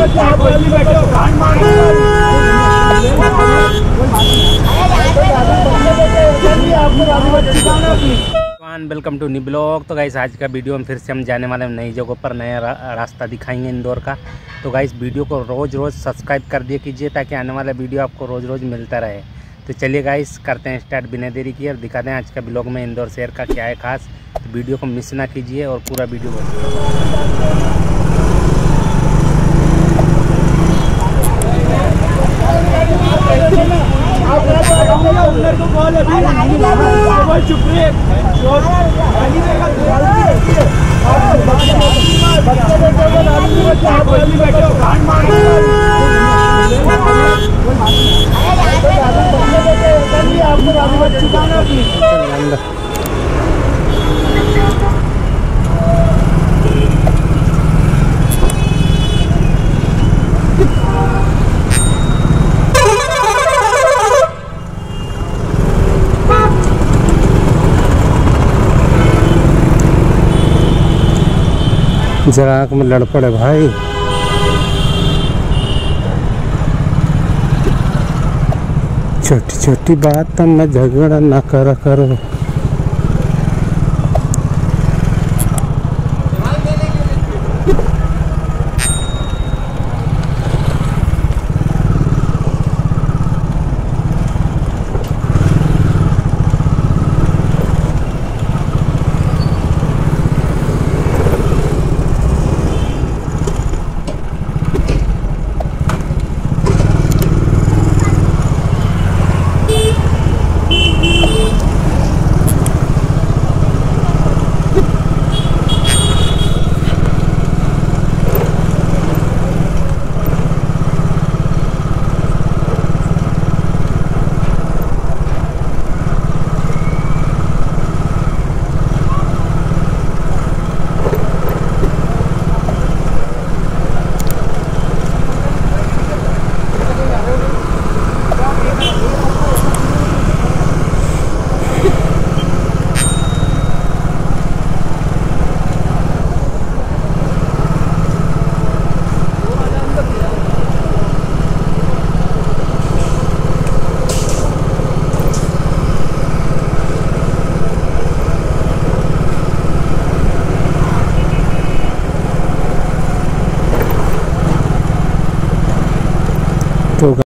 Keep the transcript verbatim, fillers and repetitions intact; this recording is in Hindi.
Welcome to new blog. तो गाइस आज का वीडियो हम फिर से हम जाने वाले हैं नई जगहों पर, नया रास्ता दिखाएंगे इंदौर का। तो गाइस वीडियो को रोज़ रोज़ सब्सक्राइब कर दिया कीजिए ताकि आने वाला वीडियो आपको रोज़ रोज़ मिलता रहे। तो चलिए गाइस करते हैं स्टार्ट बिना देरी किए और दिखाते हैं आज का ब्लॉग में इंदौर शहर का क्या है खास। तो वीडियो को मिस ना कीजिए और पूरा वीडियो देखिए। जरा आँख में लड़ पड़े भाई। छोटी छोटी बात में झगड़ा ना करा करो।